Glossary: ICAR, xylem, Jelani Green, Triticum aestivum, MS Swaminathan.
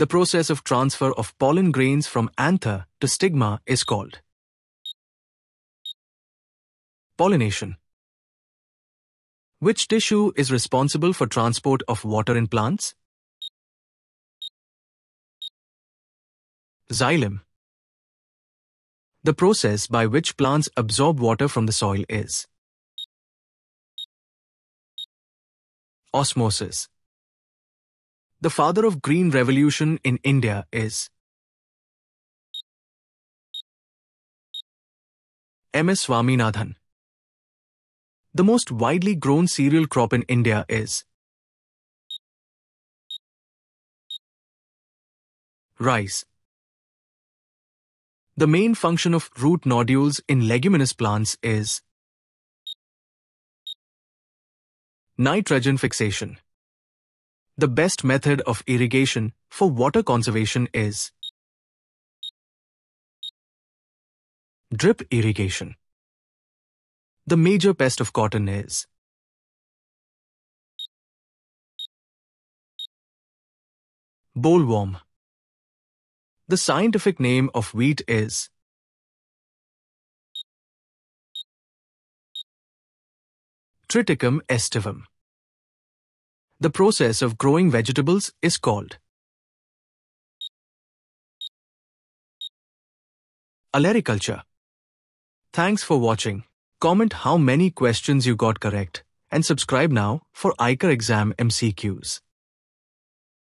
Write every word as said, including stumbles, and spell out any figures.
the process of transfer of pollen grains from anther to stigma is called pollination. Which tissue is responsible for transport of water in plants? Xylem. The process by which plants absorb water from the soil is osmosis. The father of Green Revolution in India is M S Swaminathan. The most widely grown cereal crop in India is rice. The main function of root nodules in leguminous plants is nitrogen fixation. The best method of irrigation for water conservation is drip irrigation. The major pest of cotton is bollworm. The scientific name of wheat is Triticum aestivum. The process of growing vegetables is called allericulture. Thanks for watching. Comment how many questions you got correct and subscribe now for I C A R exam M C Qs.